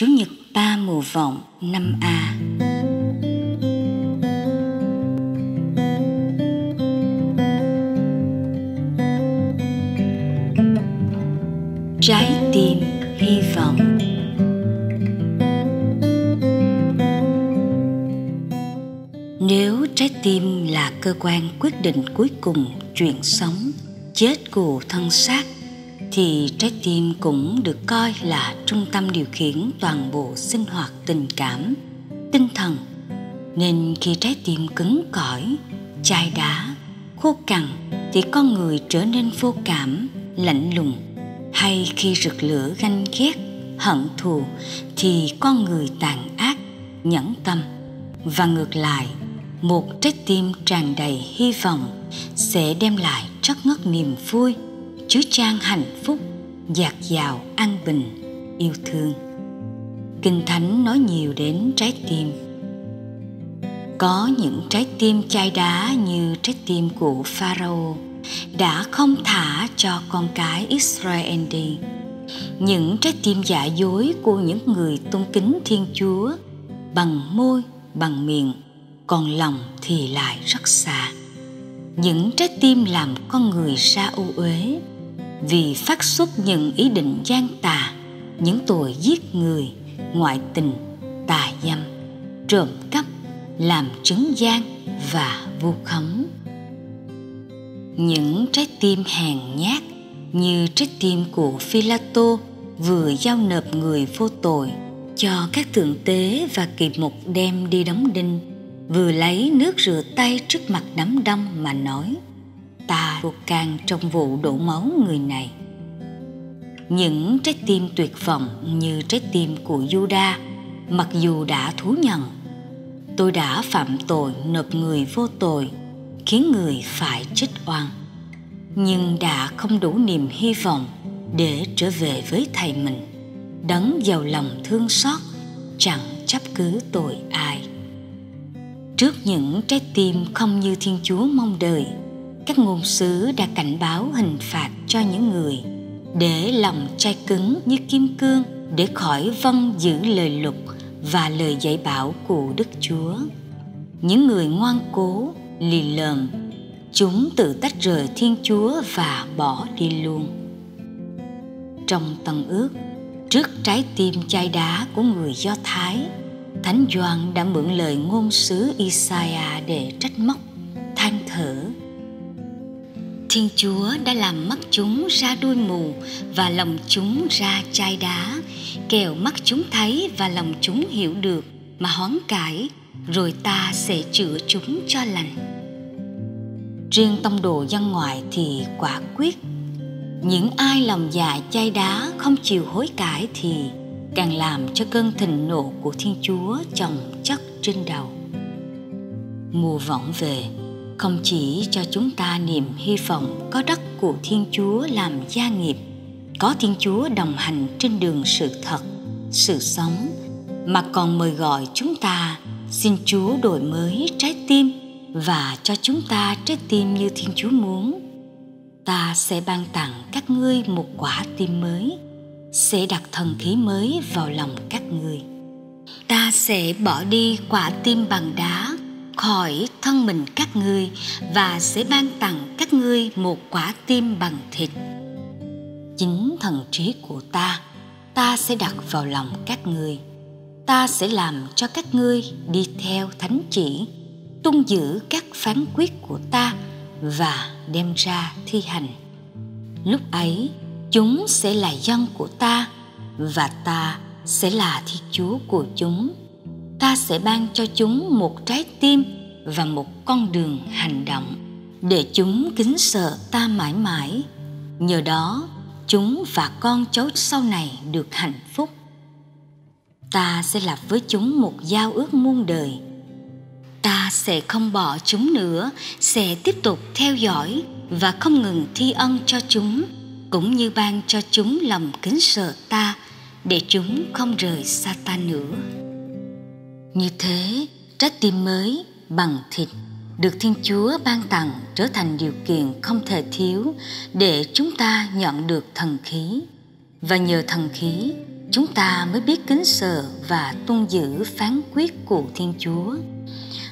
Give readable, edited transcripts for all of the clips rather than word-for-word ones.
Chủ nhật 3 mùa vọng 5A. Trái tim hy vọng. Nếu trái tim là cơ quan quyết định cuối cùng chuyện sống, chết của thân xác, thì trái tim cũng được coi là trung tâm điều khiển toàn bộ sinh hoạt tình cảm, tinh thần. Nên khi trái tim cứng cỏi, chai đá, khô cằn thì con người trở nên vô cảm, lạnh lùng. Hay khi rực lửa ganh ghét, hận thù thì con người tàn ác, nhẫn tâm. Và ngược lại, một trái tim tràn đầy hy vọng sẽ đem lại trót ngất niềm vui, chứa chan hạnh phúc, dạt dào an bình, yêu thương. Kinh Thánh nói nhiều đến trái tim. Có những trái tim chai đá như trái tim của Pharaoh đã không thả cho con cái Israel đi. Những trái tim giả dối của những người tôn kính Thiên Chúa bằng môi, bằng miệng, còn lòng thì lại rất xa. Những trái tim làm con người ra ô uế vì phát xuất những ý định gian tà, những tội giết người, ngoại tình, tà dâm, trộm cắp, làm trứng gian và vu khống. Những trái tim hèn nhát như trái tim của Phi-la-tô vừa giao nộp người vô tội cho các thượng tế và kỳ mục đem đi đóng đinh, vừa lấy nước rửa tay trước mặt đám đông mà nói: ta vô can trong vụ đổ máu người này. Những trái tim tuyệt vọng như trái tim của Giu-đa, mặc dù đã thú nhận: tôi đã phạm tội nộp người vô tội, khiến người phải chết oan, nhưng đã không đủ niềm hy vọng để trở về với thầy mình, đấng giàu lòng thương xót, chẳng chấp cứ tội ai. Trước những trái tim không như Thiên Chúa mong đợi, các ngôn sứ đã cảnh báo hình phạt cho những người để lòng chai cứng như kim cương, để khỏi vâng giữ lời luật và lời dạy bảo của Đức Chúa. Những người ngoan cố, lì lợm, chúng tự tách rời Thiên Chúa và bỏ đi luôn. Trong Tân Ước, trước trái tim chai đá của người Do Thái, Thánh Gioan đã mượn lời ngôn sứ Isaiah để trách móc, than thở: Thiên Chúa đã làm mắt chúng ra đuôi mù và lòng chúng ra chai đá, kẻo mắt chúng thấy và lòng chúng hiểu được mà hoán cải, rồi ta sẽ chữa chúng cho lành. Riêng tông đồ dân ngoại thì quả quyết: những ai lòng dạ chai đá không chịu hối cải thì càng làm cho cơn thịnh nộ của Thiên Chúa chồng chất trên đầu. Mùa võng về không chỉ cho chúng ta niềm hy vọng có đất của Thiên Chúa làm gia nghiệp, có Thiên Chúa đồng hành trên đường sự thật, sự sống, mà còn mời gọi chúng ta xin Chúa đổi mới trái tim và cho chúng ta trái tim như Thiên Chúa muốn. Ta sẽ ban tặng các ngươi một quả tim mới, sẽ đặt thần khí mới vào lòng các ngươi. Ta sẽ bỏ đi quả tim bằng đá khỏi thân mình các ngươi và sẽ ban tặng các ngươi một quả tim bằng thịt. Chính thần trí của ta sẽ đặt vào lòng các ngươi. Ta sẽ làm cho các ngươi đi theo thánh chỉ, tuân giữ các phán quyết của ta và đem ra thi hành. Lúc ấy, chúng sẽ là dân của ta và ta sẽ là Thiên Chúa của chúng. Ta sẽ ban cho chúng một trái tim và một con đường hành động để chúng kính sợ ta mãi mãi. Nhờ đó, chúng và con cháu sau này được hạnh phúc. Ta sẽ lập với chúng một giao ước muôn đời. Ta sẽ không bỏ chúng nữa, sẽ tiếp tục theo dõi và không ngừng thi ân cho chúng, cũng như ban cho chúng lòng kính sợ ta, để chúng không rời xa ta nữa. Như thế, trái tim mới bằng thịt được Thiên Chúa ban tặng trở thành điều kiện không thể thiếu để chúng ta nhận được thần khí. Và nhờ thần khí, chúng ta mới biết kính sợ và tuân giữ phán quyết của Thiên Chúa,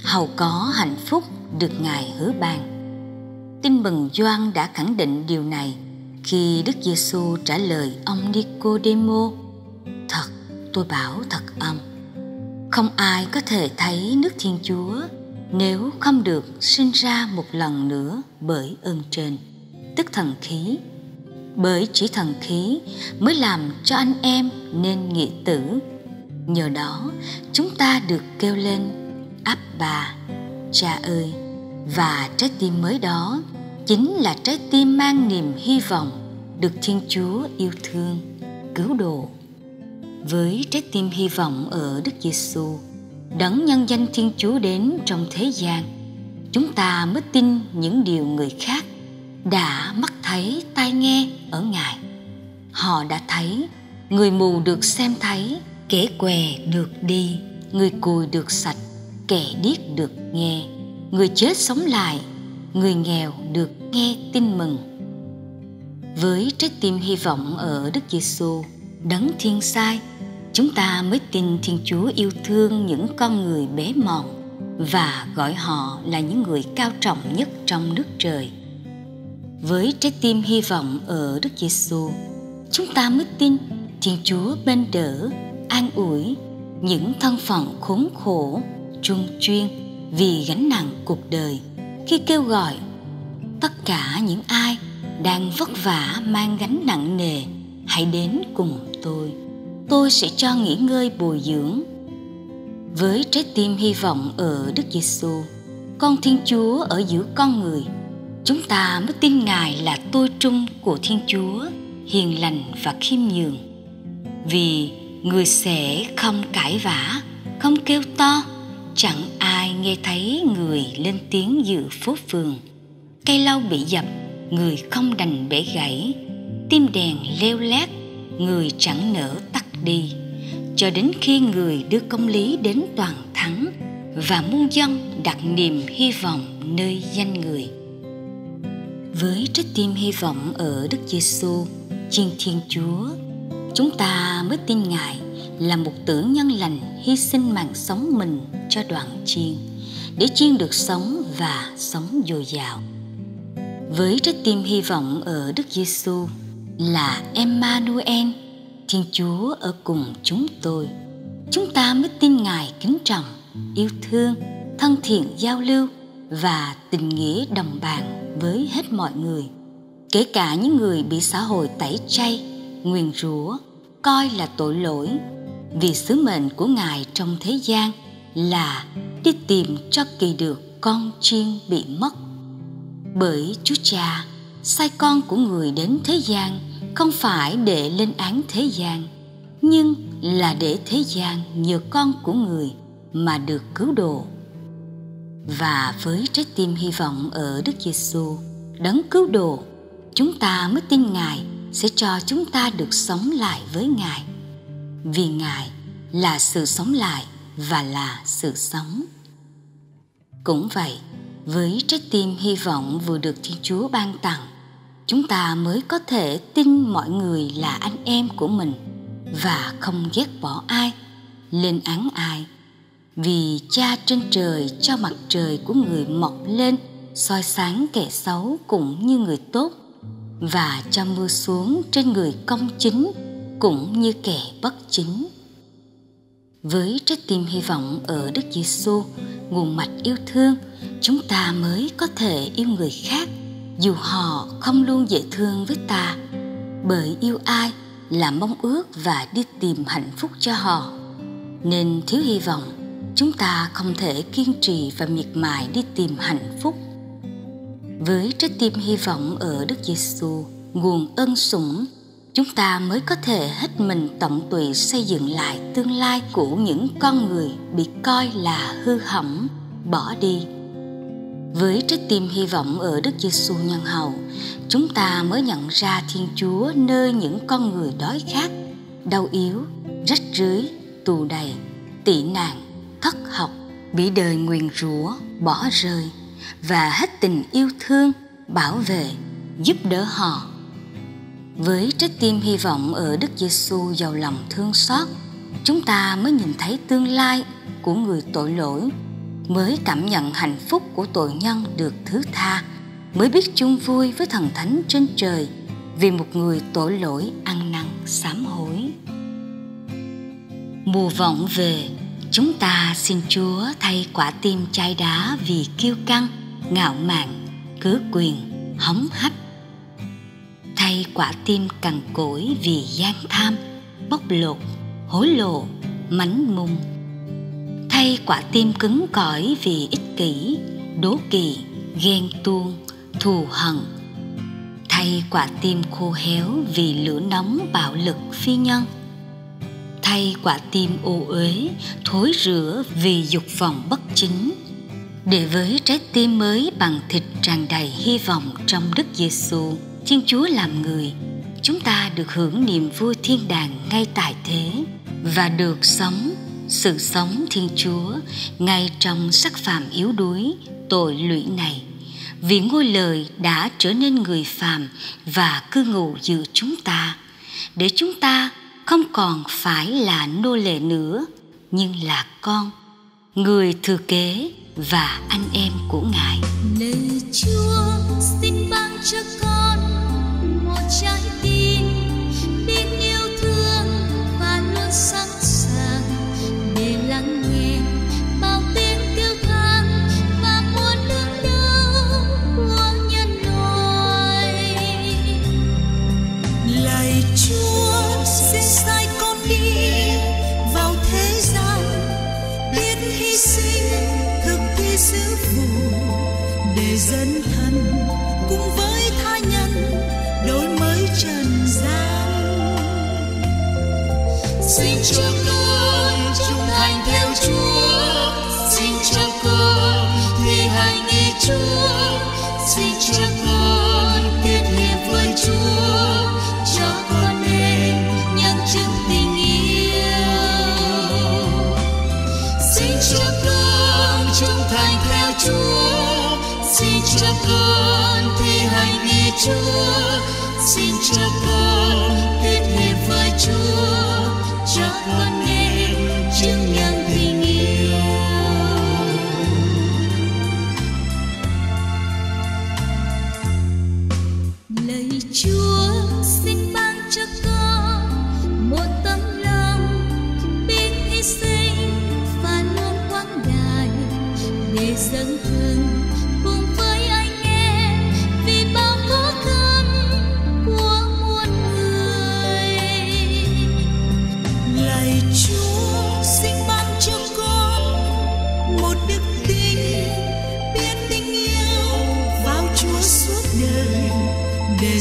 hầu có hạnh phúc được Ngài hứa ban. Tin mừng Gioan đã khẳng định điều này khi Đức Giêsu trả lời ông Nicôđêmô: "Thật, tôi bảo thật ông, không ai có thể thấy nước Thiên Chúa nếu không được sinh ra một lần nữa bởi ơn trên", tức thần khí. Bởi chỉ thần khí mới làm cho anh em nên nghĩa tử. Nhờ đó chúng ta được kêu lên Abba, Cha ơi, và trái tim mới đó chính là trái tim mang niềm hy vọng được Thiên Chúa yêu thương, cứu độ. Với trái tim hy vọng ở Đức Giêsu, đấng nhân danh Thiên Chúa đến trong thế gian, chúng ta mới tin những điều người khác đã mắt thấy tai nghe ở Ngài. Họ đã thấy, người mù được xem thấy, kẻ què được đi, người cùi được sạch, kẻ điếc được nghe, người chết sống lại, người nghèo được nghe tin mừng. Với trái tim hy vọng ở Đức Giêsu, đấng Thiên Sai, chúng ta mới tin Thiên Chúa yêu thương những con người bé mọn và gọi họ là những người cao trọng nhất trong nước trời. Với trái tim hy vọng ở Đức Giêsu, chúng ta mới tin Thiên Chúa bên đỡ, an ủi những thân phận khốn khổ, trung chuyên vì gánh nặng cuộc đời, khi kêu gọi tất cả những ai đang vất vả mang gánh nặng nề, hãy đến cùng tôi sẽ cho nghỉ ngơi bồi dưỡng. Với trái tim hy vọng ở Đức Giêsu, con Thiên Chúa ở giữa con người, chúng ta mới tin Ngài là tôi trung của Thiên Chúa, hiền lành và khiêm nhường. Vì người sẽ không cãi vã, không kêu to, chẳng ai nghe thấy người lên tiếng giữa phố phường. Cây lau bị dập, người không đành bẻ gãy, tim đèn leo lét, người chẳng nỡ tắt đi, cho đến khi người đưa công lý đến toàn thắng và muôn dân đặt niềm hy vọng nơi danh người. Với trái tim hy vọng ở Đức Giêsu, Chiên Thiên Chúa, chúng ta mới tin Ngài là một tử nhân lành hy sinh mạng sống mình cho đoàn chiên, để chiên được sống và sống dồi dào. Với trái tim hy vọng ở Đức Giêsu là Emmanuel, Thiên Chúa ở cùng chúng tôi, chúng ta mới tin Ngài kính trọng, yêu thương, thân thiện giao lưu và tình nghĩa đồng bạn với hết mọi người, kể cả những người bị xã hội tẩy chay, nguyền rủa, coi là tội lỗi. Vì sứ mệnh của Ngài trong thế gian là đi tìm cho kỳ được con chiên bị mất. Bởi Chúa Cha sai con của người đến thế gian không phải để lên án thế gian, nhưng là để thế gian nhờ con của người mà được cứu độ. Và với trái tim hy vọng ở Đức Giêsu, đấng cứu độ, chúng ta mới tin Ngài sẽ cho chúng ta được sống lại với Ngài, vì Ngài là sự sống lại và là sự sống. Cũng vậy, với trái tim hy vọng vừa được Thiên Chúa ban tặng, chúng ta mới có thể tin mọi người là anh em của mình và không ghét bỏ ai, lên án ai. Vì Cha trên trời cho mặt trời của người mọc lên soi sáng kẻ xấu cũng như người tốt, và cho mưa xuống trên người công chính cũng như kẻ bất chính. Với trái tim hy vọng ở Đức Giêsu, nguồn mạch yêu thương, chúng ta mới có thể yêu người khác dù họ không luôn dễ thương với ta, bởi yêu ai là mong ước và đi tìm hạnh phúc cho họ. Nên thiếu hy vọng, chúng ta không thể kiên trì và miệt mài đi tìm hạnh phúc. Với trái tim hy vọng ở Đức Giêsu, nguồn ân sủng, chúng ta mới có thể hết mình tận tụy xây dựng lại tương lai của những con người bị coi là hư hỏng, bỏ đi. Với trái tim hy vọng ở Đức Giêsu nhân hậu, chúng ta mới nhận ra Thiên Chúa nơi những con người đói khát, đau yếu, rách rưới, tù đầy, tị nạn, thất học, bị đời nguyền rủa, bỏ rơi, và hết tình yêu thương, bảo vệ, giúp đỡ họ. Với trái tim hy vọng ở Đức Giêsu giàu lòng thương xót, chúng ta mới nhìn thấy tương lai của người tội lỗi, mới cảm nhận hạnh phúc của tội nhân được thứ tha, mới biết chung vui với thần thánh trên trời vì một người tội lỗi ăn năn sám hối. Mùa vọng về, chúng ta xin Chúa thay quả tim chai đá vì kiêu căng, ngạo mạn, cứa quyền, hống hách, thay quả tim cằn cỗi vì gian tham, bóc lột, hối lộ, mánh mung, thay quả tim cứng cỏi vì ích kỷ, đố kỵ, ghen tuông, thù hận, thay quả tim khô héo vì lửa nóng bạo lực phi nhân, thay quả tim ô uế, thối rữa vì dục vọng bất chính, để với trái tim mới bằng thịt tràn đầy hy vọng trong Đức Giêsu, Thiên Chúa làm người, chúng ta được hưởng niềm vui thiên đàng ngay tại thế và được sống sự sống Thiên Chúa ngay trong sắc phàm yếu đuối, tội lũy này, vì ngôi lời đã trở nên người phàm và cư ngụ giữa chúng ta, để chúng ta không còn phải là nô lệ nữa, nhưng là con, người thừa kế và anh em của Ngài. Lời Chúa xin ban cho con một trái tim biết yêu thương và luôn sẵn sàng để lắng nghe bao tiếng kêu than và muôn nỗi đau của nhân loại. Lời Chúa xin sai con đi vào thế gian biết hy sinh, thực thi sứ vụ để dân thân cùng với tha nhân đổi mới trần gian. Xin cho con trung thành theo Chúa, xin cho con thi hành ý Chúa, xin cho con kết hiệp với Chúa, cho con nên nhân chứng tình yêu. Xin cho con trung thành theo Chúa, xin cho con thi hành ý Chúa, xin cho con kết hiệp với Chúa, cho con nên chứng nhân tình yêu. Lạy Chúa xin ban cho con một tấm lòng biết hy sinh và luôn quang đại để dâng thân cùng với anh em vì bao khó khăn của muôn người. Lạy Chúa xin ban cho con một đức tin biết tình yêu vào Chúa suốt đời để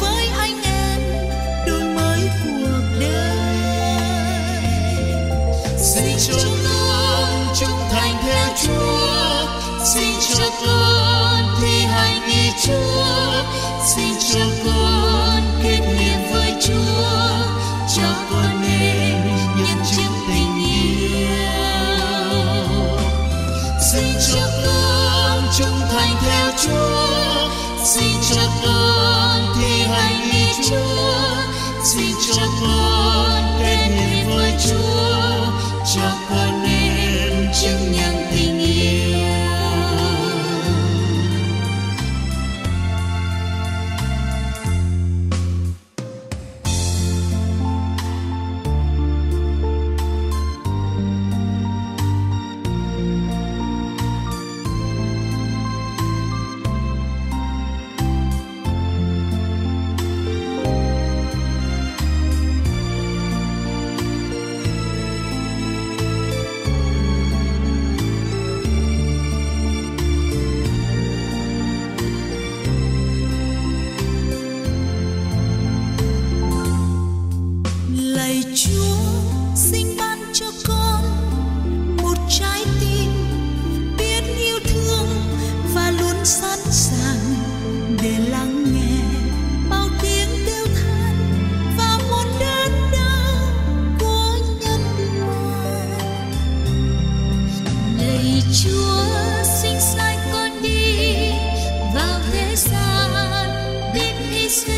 với anh em đổi mới cuộc đời. Xin cho con trung thành theo Chúa, xin cho con thi hành ý Chúa, xin cho con kết hiệp với Chúa, cho con nên nhân chứng tình yêu. Xin cho con trung thành theo Chúa, xin cho con thi hành ý Chúa, xin cho con kết hiệp với Chúa, cho con nên chứng nhân tình yêu. Say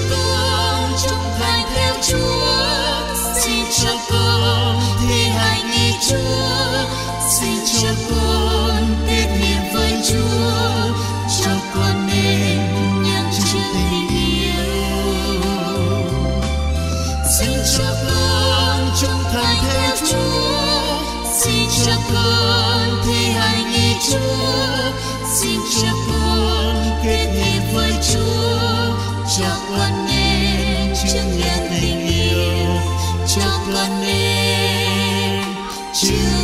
con trung thành theo Chúa, xin cho con thi hành ý Chúa, xin cho con kết hiệp với Chúa, cho con nên nhân chứng tình yêu. Xin cho con trung thành theo Chúa, xin cho con thi hành ý Chúa, xin cho con kết hiệp với Chúa, cho con nên chứng nhân tình yêu, cho con nên